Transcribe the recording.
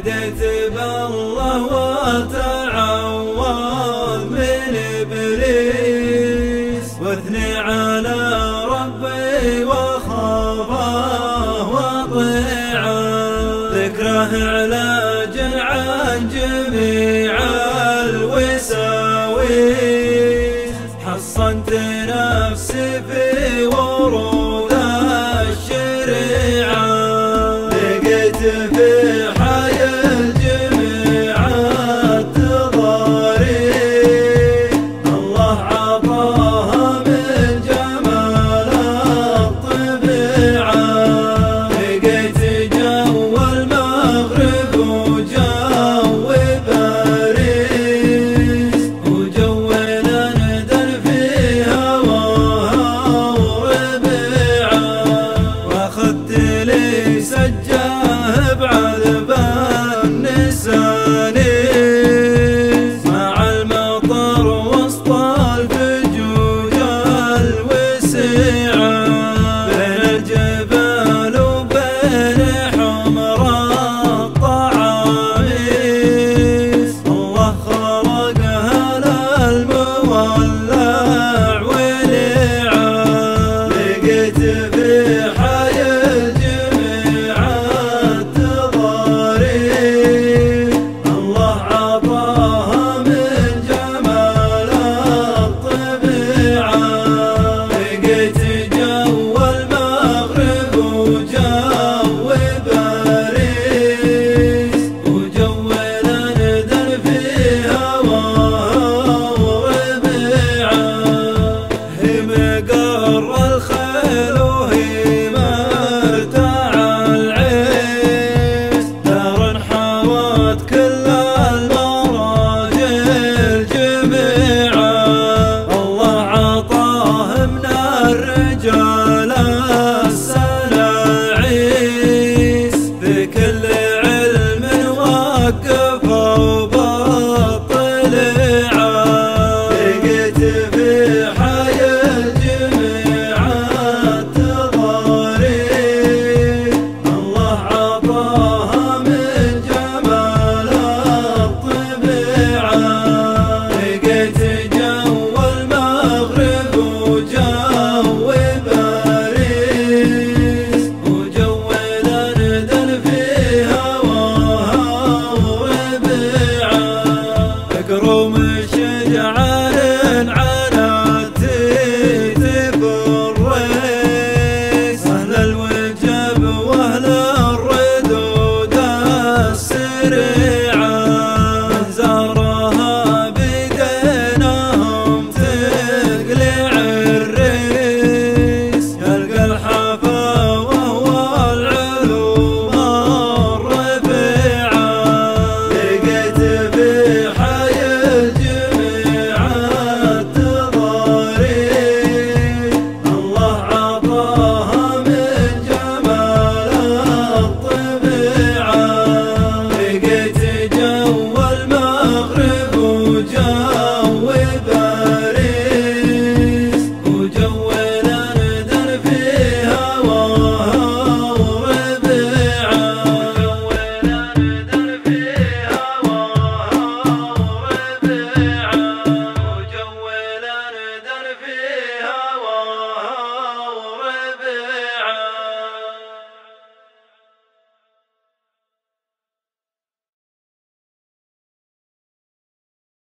بديت بالله واتعوذ من ابليس واثني على ربي واخافه واطيعه، ذكره علاج عن جميع الوساوس، حصنت نفسي في ورود